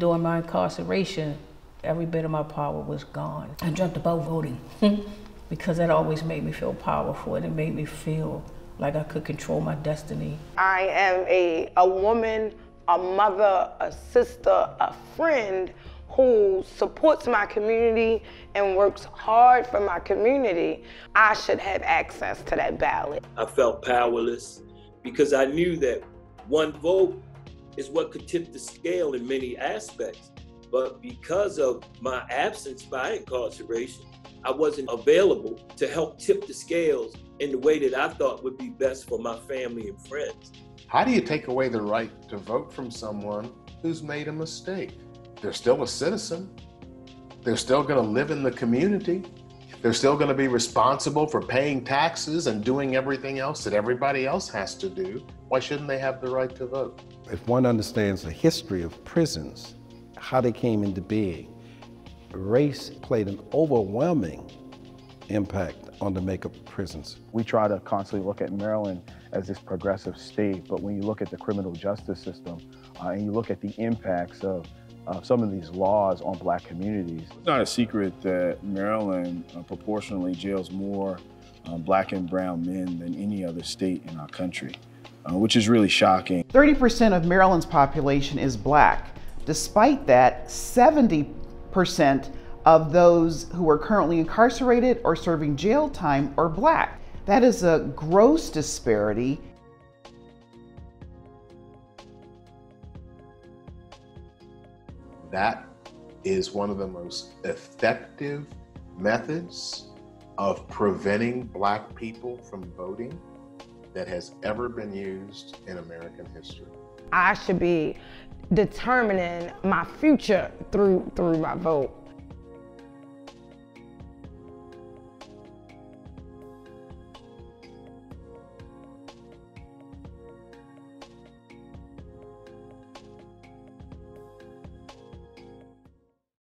During my incarceration, every bit of my power was gone. I dreamt about voting because that always made me feel powerful, and it made me feel like I could control my destiny. I am a woman, a mother, a sister, a friend who supports my community and works hard for my community. I should have access to that ballot. I felt powerless because I knew that one vote is what could tip the scale in many aspects. But because of my absence by incarceration, I wasn't available to help tip the scales in the way that I thought would be best for my family and friends. How do you take away the right to vote from someone who's made a mistake? They're still a citizen. They're still gonna live in the community. They're still gonna be responsible for paying taxes and doing everything else that everybody else has to do. Why shouldn't they have the right to vote? If one understands the history of prisons, how they came into being, race played an overwhelming impact on the makeup of prisons. We try to constantly look at Maryland as this progressive state, but when you look at the criminal justice system and you look at the impacts of some of these laws on Black communities. It's not a secret that Maryland proportionally jails more Black and brown men than any other state in our country, which is really shocking. 30% of Maryland's population is Black. Despite that, 70% of those who are currently incarcerated or serving jail time are Black. That is a gross disparity. That is one of the most effective methods of preventing Black people from voting that has ever been used in American history. I should be determining my future through my vote.